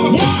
Solo